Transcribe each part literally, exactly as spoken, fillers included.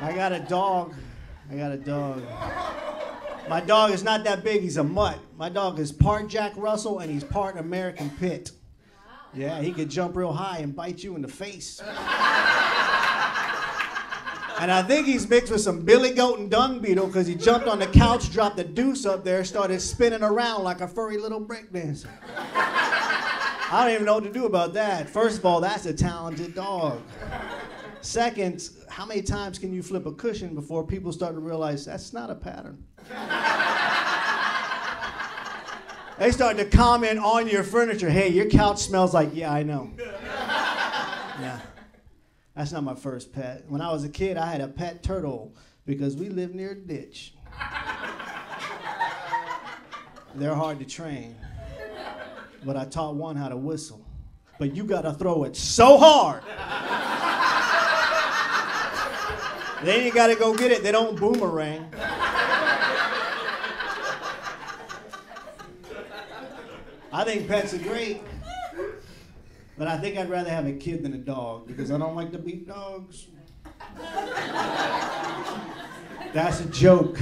I got a dog. I got a dog. My dog is not that big. He's a mutt. My dog is part Jack Russell and he's part American Pit. Yeah, he could jump real high and bite you in the face. And I think he's mixed with some billy goat and dung beetle because he jumped on the couch, dropped the deuce up there, started spinning around like a furry little breakdancer. I don't even know what to do about that. First of all, that's a talented dog. Second, how many times can you flip a cushion before people start to realize that's not a pattern? They start to comment on your furniture. Hey, your couch smells like, yeah, I know. Yeah. That's not my first pet. When I was a kid, I had a pet turtle because we lived near a ditch. They're hard to train. But I taught one how to whistle. But you gotta throw it so hard. Then you gotta go get it. They don't boomerang. I think pets are great. But I think I'd rather have a kid than a dog because I don't like to beat dogs. That's a joke.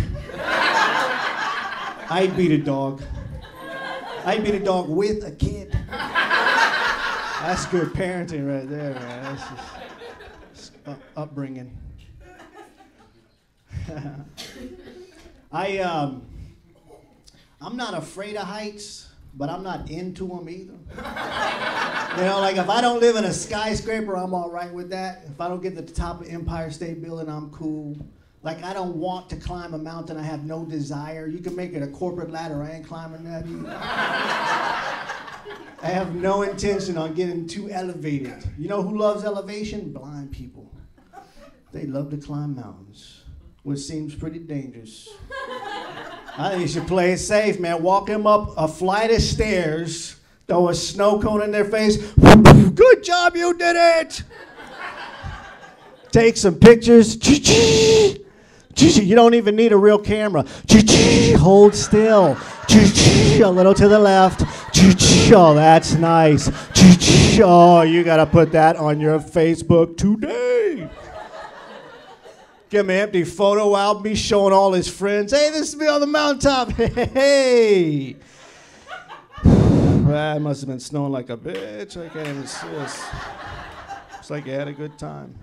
I'd beat a dog. I'd beat a dog with a kid. That's good parenting right there, man. That's just, just up upbringing. I, um, I'm not afraid of heights, but I'm not into them either. You know, like if I don't live in a skyscraper, I'm all right with that. If I don't get to the top of Empire State Building, I'm cool. Like I don't want to climb a mountain. I have no desire. You can make it a corporate ladder. I ain't climbing that either. I have no intention on getting too elevated. You know who loves elevation? Blind people. They love to climb mountains, which seems pretty dangerous. I think you should play it safe, man. Walk them up a flight of stairs, throw a snow cone in their face. Good job, you did it! Take some pictures. You don't even need a real camera. Hold still. A little to the left. Oh, that's nice. Oh, you gotta put that on your Facebook today. Give him an empty photo album. He's showing all his friends. Hey, this is me on the mountaintop. Hey. Well, it must have been snowing like a bitch. I can't even see this. It's like you had a good time.